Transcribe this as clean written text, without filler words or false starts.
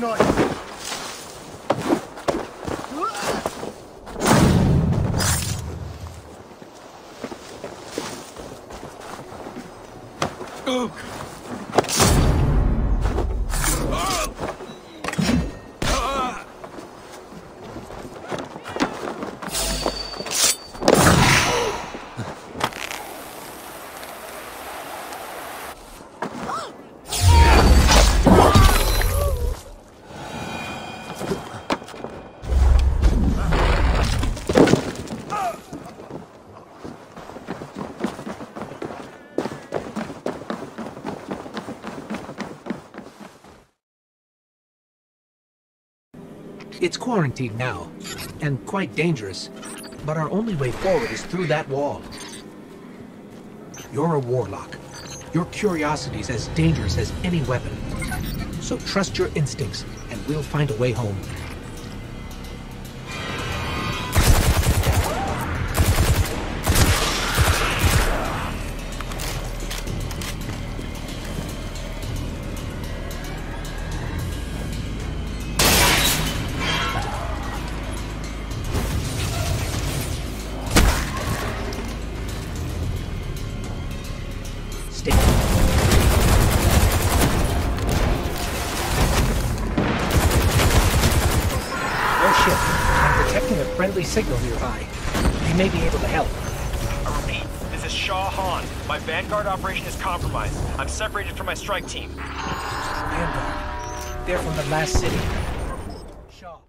black knight. It's quarantined now, and quite dangerous, but our only way forward is through that wall. You're a warlock. Your curiosity's as dangerous as any weapon. So trust your instincts, and we'll find a way home. Signal nearby. They may be able to help. I repeat, this is Shaw Han. My Vanguard operation is compromised. I'm separated from my strike team. Vanguard. They're from the last city. Shaw.